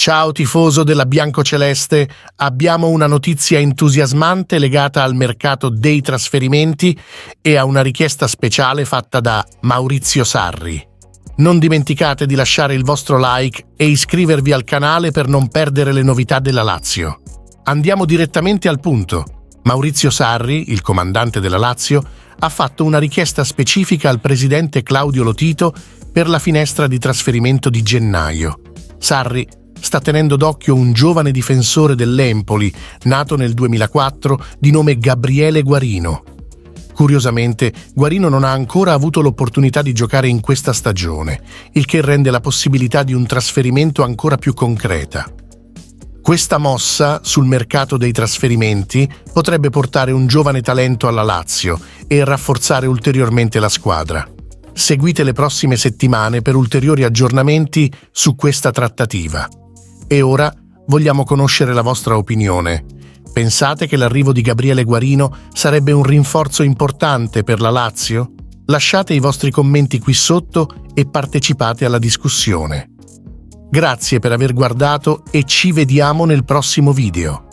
Ciao tifoso della biancoceleste, abbiamo una notizia entusiasmante legata al mercato dei trasferimenti e a una richiesta speciale fatta da Maurizio Sarri. Non dimenticate di lasciare il vostro like e iscrivervi al canale per non perdere le novità della Lazio. Andiamo direttamente al punto. Maurizio Sarri, il comandante della Lazio, ha fatto una richiesta specifica al presidente Claudio Lotito per la finestra di trasferimento di gennaio. Sarri sta tenendo d'occhio un giovane difensore dell'Empoli, nato nel 2004, di nome Gabriele Guarino. Curiosamente, Guarino non ha ancora avuto l'opportunità di giocare in questa stagione, il che rende la possibilità di un trasferimento ancora più concreta. Questa mossa sul mercato dei trasferimenti potrebbe portare un giovane talento alla Lazio e rafforzare ulteriormente la squadra. Seguite le prossime settimane per ulteriori aggiornamenti su questa trattativa. E ora vogliamo conoscere la vostra opinione. Pensate che l'arrivo di Gabriele Guarino sarebbe un rinforzo importante per la Lazio? Lasciate i vostri commenti qui sotto e partecipate alla discussione. Grazie per aver guardato e ci vediamo nel prossimo video.